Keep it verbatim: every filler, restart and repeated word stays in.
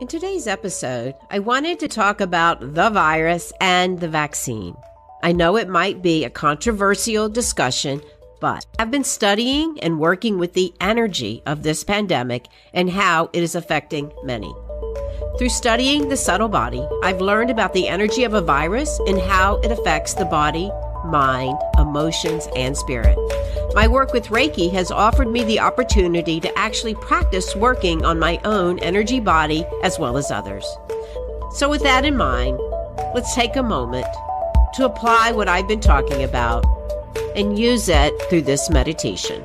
In today's episode, I wanted to talk about the virus and the vaccine. I know it might be a controversial discussion, but I've been studying and working with the energy of this pandemic and how it is affecting many. Through studying the subtle body, I've learned about the energy of a virus and how it affects the body, mind, emotions, and spirit. My work with Reiki has offered me the opportunity to actually practice working on my own energy body as well as others. So with that in mind, let's take a moment to apply what I've been talking about and use it through this meditation.